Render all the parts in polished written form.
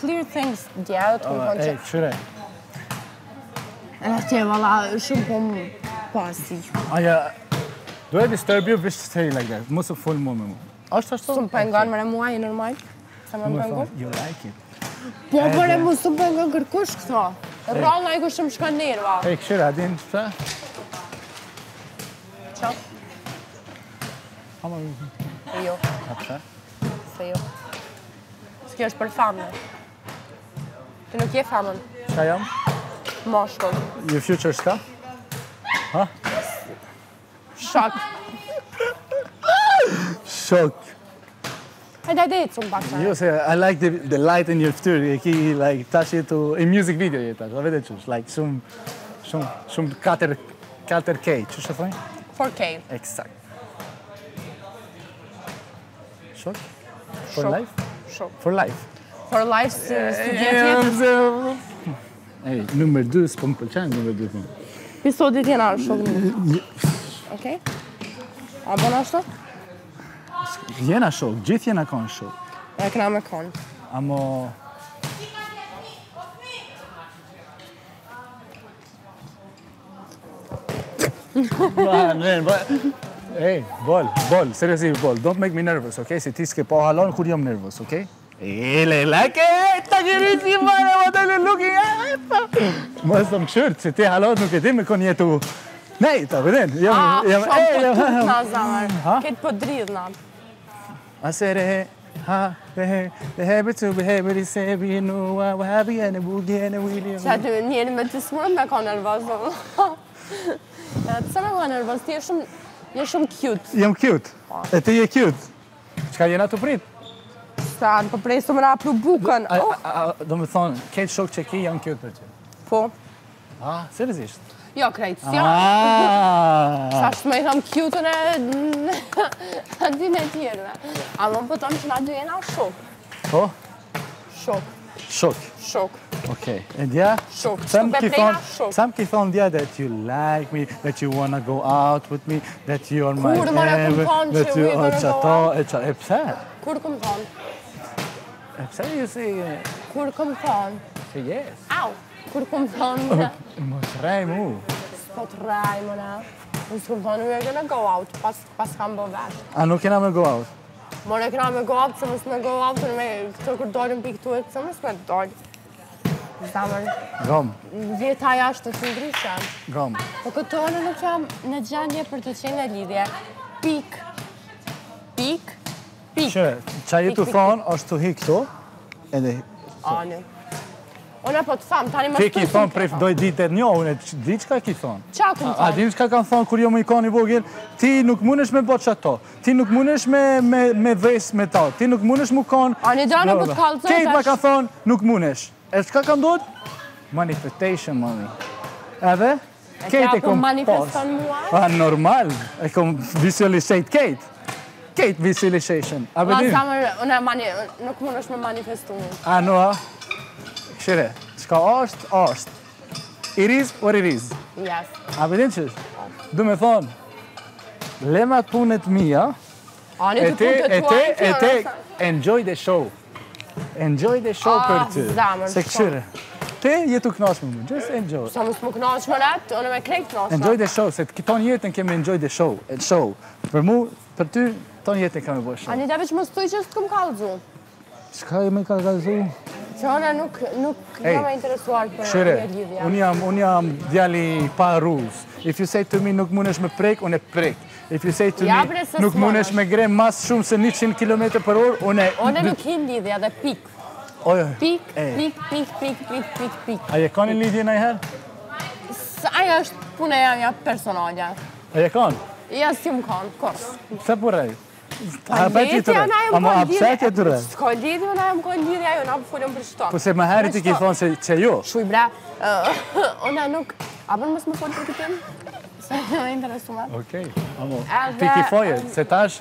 clear things ديعات والكونتر. شو رأيك؟ أنا أختي والله شبهم قاسي. Do I disturb you? Which say like that? Most of full moment. Sumpangan, mana muai normal. Sumpangan. You like it? Papa, I must sumpangan karkush tha. Raal naiko shumshkan nerva. Hey, sure, Adin, sir. Chop. How are you? Sayo. Absha. Sayo. Kjo është për famën. Ti nuk je famën. Çka jam? Mashkull. Your future ska? Ha? Shock. Shock. I did some background. You say I like the light in your future. He like touch it to a music video. You touch. What did you like? Some 4K. What should I? 4K. Exact. Shock. For Shock. Life. Shock. For life. For life. Hey, number two is compulsion. Number two. We saw the general shock. Okay. A bona ashtu? Jena shok, gjithë jena kanë shok. E këna me kanë. Amo... Hey, bol, seriously, bol. Don't make me nervous, okay? Se ti s'ke pa halon kur jam nervous, okay? Ele, like, ta gjerit një mara, ma të le luki, Mos të më shërt, se ti halon nuk e ti me kon jetu... Nej, ta vjen. Jag nazar. Kit på drivna. Asere ha the habit to behave is every new what have you and again and William. Sa du njëri me të smurë me ka nervoz. Sa më ka nervoz, ti je shumë cute. Jam cute. E ti je cute. Çka jena të prit? Sa po presim na plu bukën. Do të thonë, ke shok që ke janë cute për ty. Po. Ah, seriozisht. Jo, krejtë, si janë. Sashtë me I thamë cute-un e... Adin e tjerëve. A më po tonë që na dy jena shok. Po? Shok. Shok? Shok. Okej. E dja? Shok. Shok e plena shok. Sam ki thonë dja that you like me, that you wanna go out with me, that you are my name, that you are qato, e qato. E pse? Kur këm thonë? E pse ju si... Kur këm thonë? Se jes. Au! Kur këm thonë... Mos rej mu. S'po të rej mu ne. Mos këm thonë, nuk e kena go out, pas kam bo vesh. A nuk kena me go out? Mor e kena me go out, se mos me go out, këto kur dojnë për këtu e këse mos me dojnë. Zamër. Gom. Vjeta jashtë të sëndryshe. Gom. Po këto në nuk jam në gjendje për të qenë në lidhje. Pik. Pik. Pik. Shë, që ju të thonë, është të hi këto, edhe... Ani. Ona po të thamë, tani më shtu... Ti ki thonë pref doj ditë të njohë, une di qka ki thonë? Qa këmë thonë? A di qka kanë thonë, kur jo më I kanë I vogil, ti nuk munesh me bo qato, ti nuk munesh me dhes me ta, ti nuk munesh mu kanë... A një dana po të kalëzot është... Kejtë ma ka thonë, nuk munesh. E shka kanë dojtë? Manifestation, mami. Edhe? Kejtë e kom pas. A, normal. E kom visualisejt kejtë. Kejtë visualisation. A bedin? Shire, qka është, është. It is or it is. Yes. A përdin qështë? Du me thonë, lema punët mija, e te, enjoy the show. Enjoy the show për ty. Se këshire, te jetu knashme mu, just enjoy. Sa mësë mu knashme ratë, unë me krej knashme. Enjoy the show, se ton jetën kemi enjoy the show. Për mu, për ty, ton jetën kemi bërë show. Ani da veç më stuj që s'këm kalëzu. Qka jemi kalëzu? Qona nuk jam e interesuar për një lidhja. Unë jam djali pa rules. If you say to me nuk munesh me prek, unë e prek. If you say to me nuk munesh me gre mas shumë se 100 km për orë, unë e... Unë nuk hi lidhja dhe pik. Pik. A je ka një lidhje në I herë? Aja është punë e jam personalja. A je ka në? Ja, si më ka në, kors. Se përrej? A pëse ti e të rëjë? Ska lidhja, na e më ka lidhja ju, na përfullëm për shto. Përse më heri ti ki thonë se që ju? Shuj bre, ona nuk... A përnë mësë më folë për këtim? Se në e interesume. Okej, amo, ti ki fojet, se tash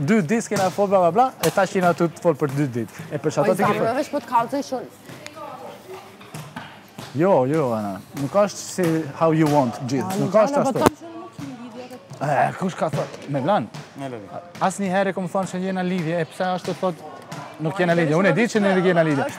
2 dit s'kina folë bla bla bla, e tash kina të folë për 2 dit. E për shato ti ki folë. Oj, vesh për të kalë të I shunë. Jo, ana, nuk ashtë si how you want gjithë, nuk ashtë ashtë. Kush ka thot? Me vlan? Asë një herë e kom thonë që jena lidhje, e pëse ashtë të thot nuk jena lidhje. Unë e di që nuk jena lidhje.